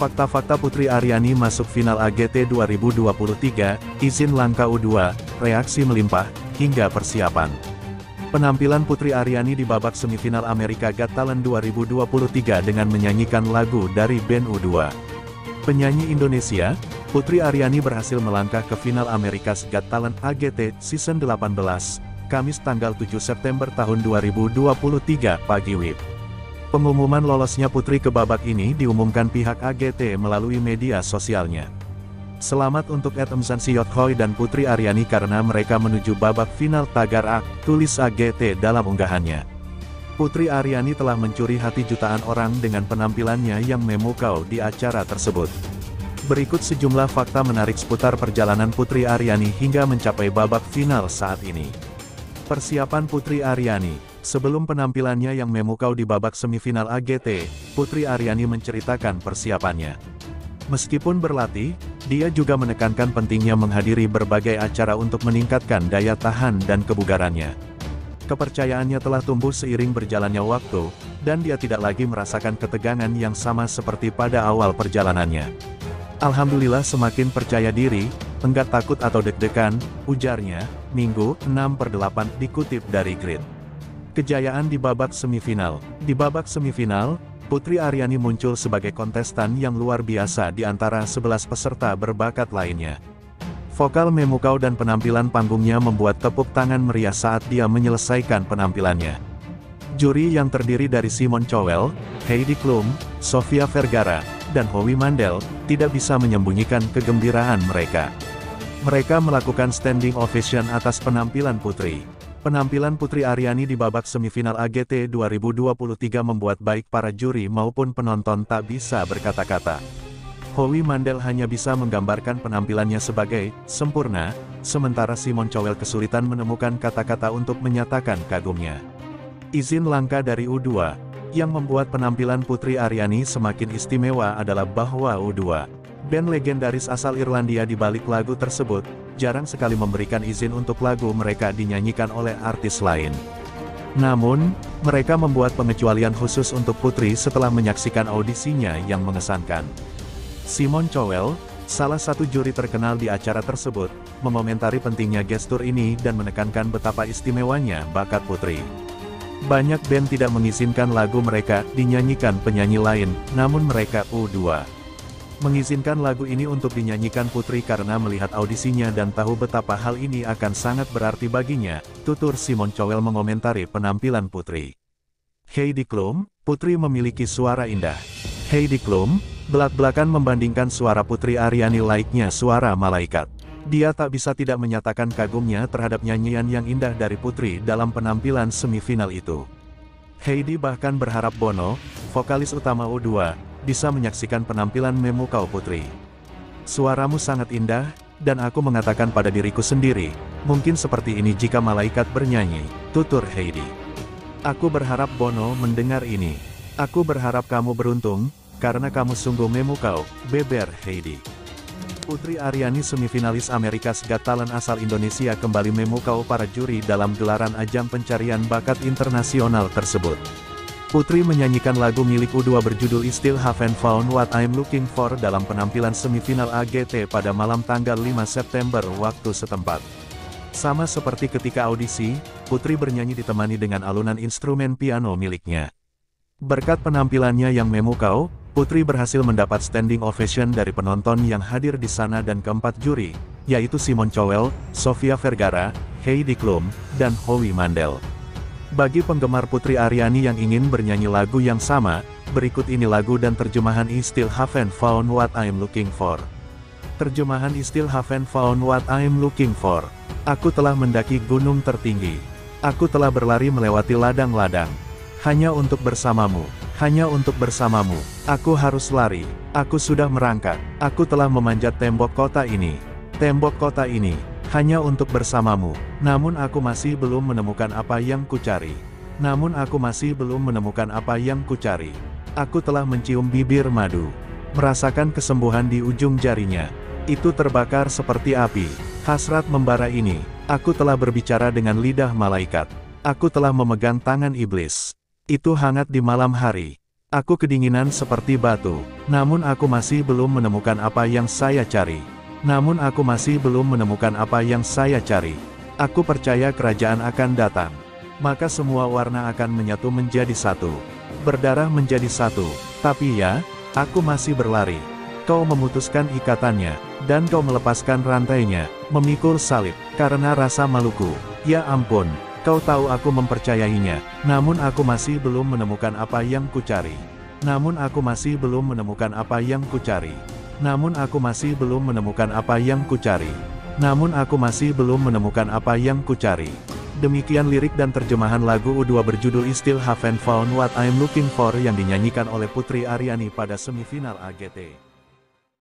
Fakta-fakta Putri Ariani masuk final AGT 2023, izin langkah U2, reaksi melimpah, hingga persiapan. Penampilan Putri Ariani di babak semifinal America Got Talent 2023 dengan menyanyikan lagu dari band U2. Penyanyi Indonesia, Putri Ariani berhasil melangkah ke final America's Got Talent AGT Season 18, Kamis tanggal 7 September tahun 2023 pagi WIB. Pengumuman lolosnya Putri ke babak ini diumumkan pihak AGT melalui media sosialnya. Selamat untuk Edemsan Siyothoi dan Putri Ariani karena mereka menuju babak final Tagarak, tulis AGT dalam unggahannya. Putri Ariani telah mencuri hati jutaan orang dengan penampilannya yang memukau di acara tersebut. Berikut sejumlah fakta menarik seputar perjalanan Putri Ariani hingga mencapai babak final saat ini. Persiapan Putri Ariani. Sebelum penampilannya yang memukau di babak semifinal AGT, Putri Ariani menceritakan persiapannya. Meskipun berlatih, dia juga menekankan pentingnya menghadiri berbagai acara untuk meningkatkan daya tahan dan kebugarannya. Kepercayaannya telah tumbuh seiring berjalannya waktu, dan dia tidak lagi merasakan ketegangan yang sama seperti pada awal perjalanannya. Alhamdulillah semakin percaya diri, enggak takut atau deg-degan, ujarnya, Minggu 6/8 dikutip dari Grid. Kejayaan di babak semifinal. Di babak semifinal, Putri Ariani muncul sebagai kontestan yang luar biasa di antara 11 peserta berbakat lainnya. Vokal memukau dan penampilan panggungnya membuat tepuk tangan meriah saat dia menyelesaikan penampilannya. Juri yang terdiri dari Simon Cowell, Heidi Klum, Sofia Vergara, dan Howie Mandel, tidak bisa menyembunyikan kegembiraan mereka. Mereka melakukan standing ovation atas penampilan Putri. Penampilan Putri Ariani di babak semifinal AGT 2023 membuat baik para juri maupun penonton tak bisa berkata-kata. Howie Mandel hanya bisa menggambarkan penampilannya sebagai sempurna, sementara Simon Cowell kesulitan menemukan kata-kata untuk menyatakan kagumnya. Izin langkah dari U2, yang membuat penampilan Putri Ariani semakin istimewa adalah bahwa U2, band legendaris asal Irlandia di balik lagu tersebut, jarang sekali memberikan izin untuk lagu mereka dinyanyikan oleh artis lain. Namun, mereka membuat pengecualian khusus untuk Putri setelah menyaksikan audisinya yang mengesankan. Simon Cowell, salah satu juri terkenal di acara tersebut, mengomentari pentingnya gestur ini dan menekankan betapa istimewanya bakat Putri. Banyak band tidak mengizinkan lagu mereka dinyanyikan penyanyi lain, namun mereka U2. Mengizinkan lagu ini untuk dinyanyikan Putri karena melihat audisinya dan tahu betapa hal ini akan sangat berarti baginya, tutur Simon Cowell mengomentari penampilan Putri. Heidi Klum, Putri memiliki suara indah. Heidi Klum, belak-belakan membandingkan suara Putri Ariani laiknya suara malaikat. Dia tak bisa tidak menyatakan kagumnya terhadap nyanyian yang indah dari Putri dalam penampilan semifinal itu. Heidi bahkan berharap Bono, vokalis utama U2, bisa menyaksikan penampilan memukau Putri. Suaramu sangat indah, dan aku mengatakan pada diriku sendiri, mungkin seperti ini jika malaikat bernyanyi, tutur Heidi. Aku berharap Bono mendengar ini. Aku berharap kamu beruntung, karena kamu sungguh memukau, beber Heidi. Putri Ariani semifinalis America's Got Talent asal Indonesia kembali memukau para juri dalam gelaran ajang pencarian bakat internasional tersebut. Putri menyanyikan lagu milik U2 berjudul I Still Haven't Found What I'm Looking For dalam penampilan semifinal AGT pada malam tanggal 5 September waktu setempat. Sama seperti ketika audisi, Putri bernyanyi ditemani dengan alunan instrumen piano miliknya. Berkat penampilannya yang memukau, Putri berhasil mendapat standing ovation dari penonton yang hadir di sana dan keempat juri, yaitu Simon Cowell, Sofia Vergara, Heidi Klum, dan Howie Mandel. Bagi penggemar Putri Ariani yang ingin bernyanyi lagu yang sama, berikut ini lagu dan terjemahan I Still Haven't Found What I'm Looking For. Terjemahan I Still Haven't Found What I'm Looking For. Aku telah mendaki gunung tertinggi. Aku telah berlari melewati ladang-ladang. Hanya untuk bersamamu. Hanya untuk bersamamu. Aku harus lari. Aku sudah merangkak. Aku telah memanjat tembok kota ini. Tembok kota ini. Hanya untuk bersamamu, namun aku masih belum menemukan apa yang kucari. Namun aku masih belum menemukan apa yang kucari. Aku telah mencium bibir madu, merasakan kesembuhan di ujung jarinya. Itu terbakar seperti api, hasrat membara ini. Aku telah berbicara dengan lidah malaikat. Aku telah memegang tangan iblis. Itu hangat di malam hari. Aku kedinginan seperti batu, namun aku masih belum menemukan apa yang saya cari. Aku percaya kerajaan akan datang. Maka semua warna akan menyatu menjadi satu. Berdarah menjadi satu. Tapi ya, aku masih berlari. Kau memutuskan ikatannya, dan kau melepaskan rantainya, memikul salib, karena rasa maluku. Ya ampun. Kau tahu aku mempercayainya, namun aku masih belum menemukan apa yang kucari. Demikian lirik dan terjemahan lagu U2 berjudul I Still Haven't Found What I'm Looking For yang dinyanyikan oleh Putri Ariani pada semifinal AGT.